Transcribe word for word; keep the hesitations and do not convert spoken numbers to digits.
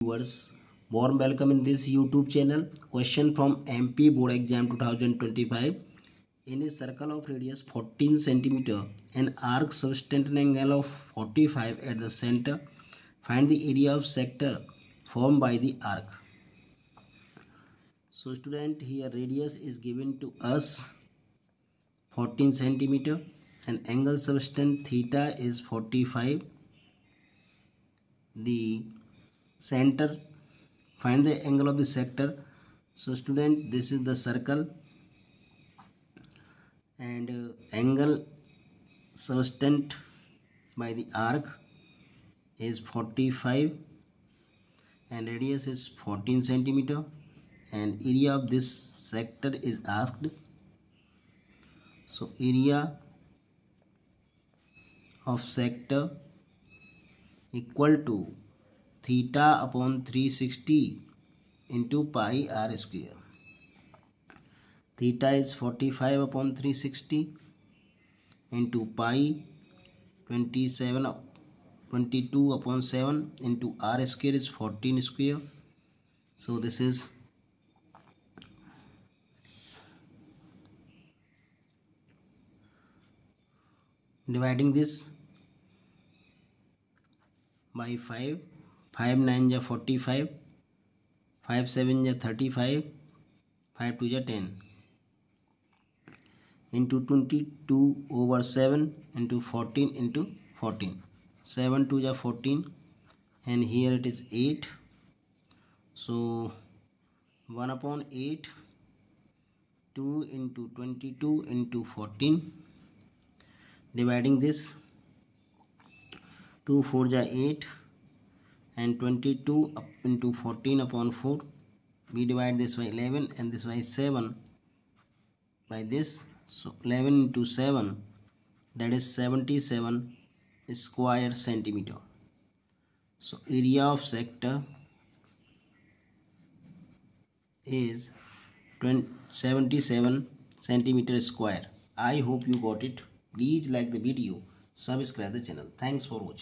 Viewers, warm welcome in this YouTube channel. Question from M P Board Exam twenty twenty-five. In a circle of radius fourteen centimeters, an arc subtends an angle of forty-five at the center. Find the area of sector formed by the arc. So student, here radius is given to us fourteen centimeters and angle subtends theta is forty-five. The center, find the angle of the sector. So student, this is the circle and uh, angle subtended by the arc is forty-five and radius is fourteen centimeter and area of this sector is asked. So area of sector equal to theta upon three sixty into pi r square. Theta is forty-five upon three sixty into pi twenty-seven twenty-two upon seven into r square is fourteen square. So this is dividing this by five. Five nine ja forty-five, five seven ja thirty-five, five two ja ten, into twenty-two over seven into fourteen into fourteen, seven two ja fourteen, and here it is eight. So one upon eight, two into twenty-two into fourteen. Dividing this, two four ja eight. And twenty-two up into fourteen upon four. We divide this by eleven and this by seven. By this, so eleven into seven, that is seventy-seven square centimeter. So area of sector is seventy-seven centimeter square. I hope you got it. Please like the video, subscribe the channel. Thanks for watching.